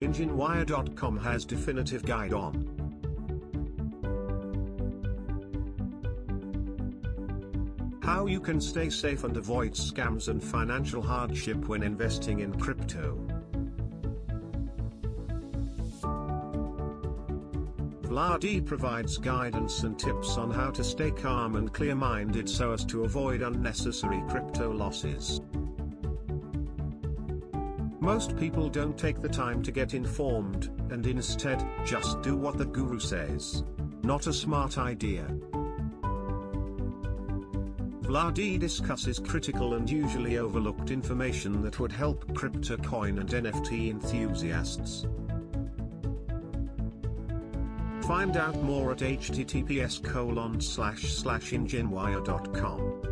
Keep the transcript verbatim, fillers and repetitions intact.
Engine Wire dot com has definitive guide on how you can stay safe and avoid scams and financial hardship when investing in crypto. Vladi provides guidance and tips on how to stay calm and clear-minded so as to avoid unnecessary crypto losses. Most people don't take the time to get informed, and instead, just do what the guru says. Not a smart idea. Vladi discusses critical and usually overlooked information that would help crypto coin and N F T enthusiasts. Find out more at H T T P S colon slash slash engine wire dot com.